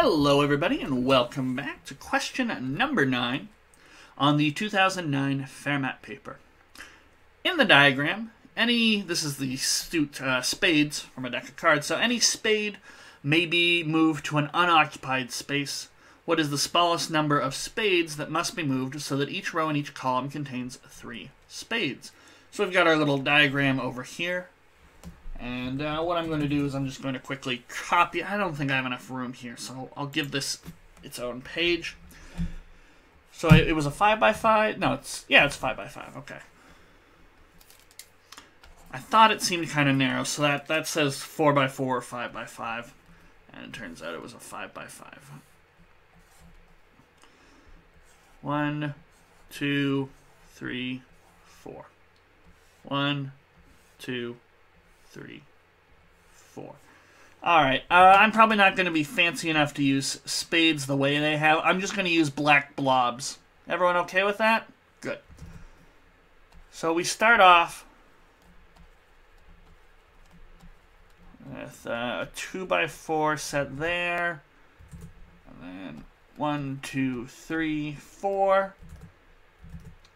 Hello everybody and welcome back to question number 9 on the 2009 Fermat paper. In the diagram, this is the suit spades from a deck of cards, so any spade may be moved to an unoccupied space. What is the smallest number of spades that must be moved so that each row and each column contains 3 spades? So we've got our little diagram over here. And what I'm going to do is I'm just going to quickly copy. I don't think I have enough room here, so I'll give this its own page. So it was a 5x5. No, it's 5x5. Okay. I thought it seemed kind of narrow, so that says 4x4 or 5x5, and it turns out it was a 5x5. 1, 2, 3, 4. 1, 2, 3, 4. All right, I'm probably not going to be fancy enough to use spades the way they have. I'm just going to use black blobs. Everyone okay with that? Good. So we start off with a 2x4 set there. And then 1, 2, 3, 4.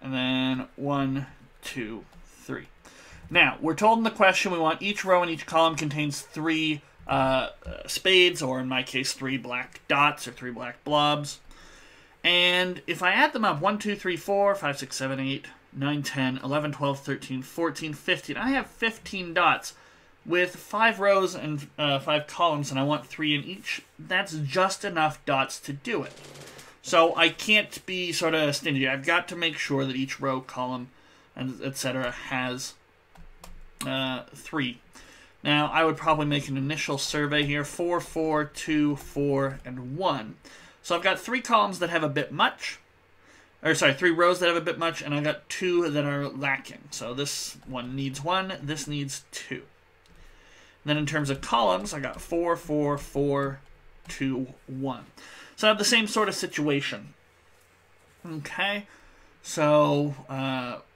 And then 1, 2, 3. Now, we're told in the question we want each row and each column contains 3 spades, or in my case, 3 black dots or 3 black blobs. And if I add them up, 1, 2, 3, 4, 5, 6, 7, 8, 9, 10, 11, 12, 13, 14, 15. I have 15 dots with 5 rows and 5 columns, and I want 3 in each. That's just enough dots to do it. So I can't be sort of stingy. I've got to make sure that each row, column, and etc. has 3. Now, I would probably make an initial survey here. 4, 4, 2, 4, and 1. So I've got 3 columns that have a bit much. Or, sorry, 3 rows that have a bit much, and I've got 2 that are lacking. So this one needs 1, this needs 2. And then in terms of columns, I got 4, 4, 4, 2, 1. So I have the same sort of situation. Okay, so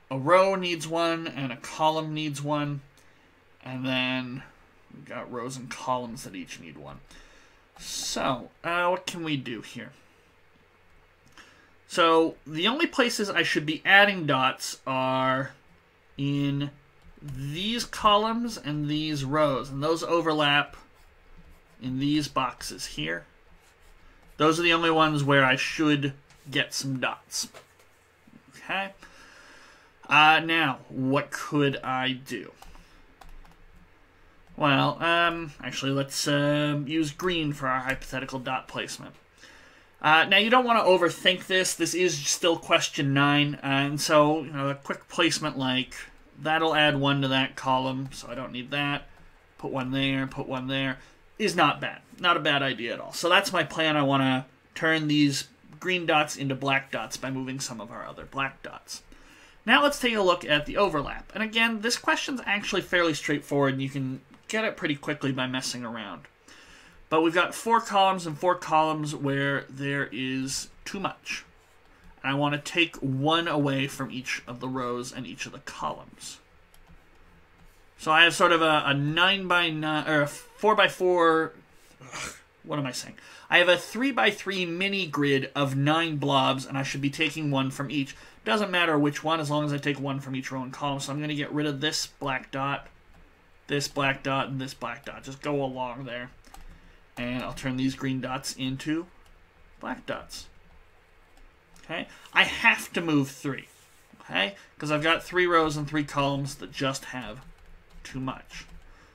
a row needs 1, and a column needs 1, and then we've got rows and columns that each need 1. So, what can we do here? So, the only places I should be adding dots are in these columns and these rows, and those overlap in these boxes here. Those are the only ones where I should get some dots. Okay. Now, what could I do? Well, actually, let's use green for our hypothetical dot placement. Now, you don't want to overthink this. This is still question 9, and so, you know, a quick placement like that'll add 1 to that column, so I don't need that. Put 1 there, put 1 there, is not bad. Not a bad idea at all. So that's my plan. I want to turn these green dots into black dots by moving some of our other black dots. Now let's take a look at the overlap. And again, this question's actually fairly straightforward, and you can get it pretty quickly by messing around. But we've got 4 columns and 4 columns where there is too much. And I want to take 1 away from each of the rows and each of the columns. So I have sort of a 9x9, or a 4x4, what am I saying? I have a 3x3 mini grid of 9 blobs, and I should be taking 1 from each. Doesn't matter which one, as long as I take 1 from each row and column. So I'm going to get rid of this black dot, and this black dot. Just go along there. And I'll turn these green dots into black dots. Okay? I have to move 3. Okay? Because I've got 3 rows and 3 columns that just have too much.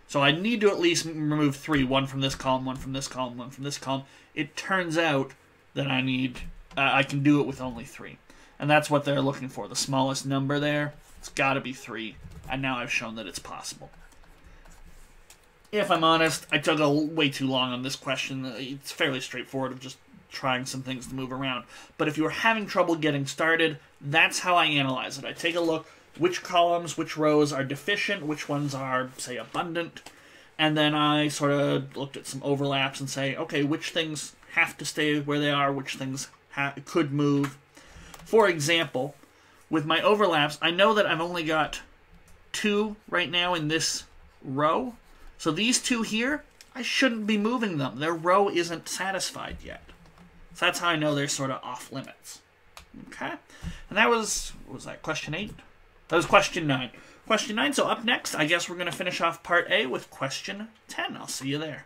So I need to at least remove 3. 1 from this column, 1 from this column, 1 from this column. It turns out that I need, I can do it with only 3. And that's what they're looking for. The smallest number there, it's got to be 3. And now I've shown that it's possible. If I'm honest, I took way too long on this question. It's fairly straightforward of just trying some things to move around. But if you were having trouble getting started, that's how I analyze it. I take a look which columns, which rows are deficient, which ones are, say, abundant. And then I sort of looked at some overlaps and say, okay, which things have to stay where they are, which things could move. For example, with my overlaps, I know that I've only got 2 right now in this row. So these 2 here, I shouldn't be moving them. Their row isn't satisfied yet. So that's how I know they're sort of off limits. Okay? And that was, what was that, question 8? That was question 9. Question 9, so up next, I guess we're going to finish off part A with question 10. I'll see you there.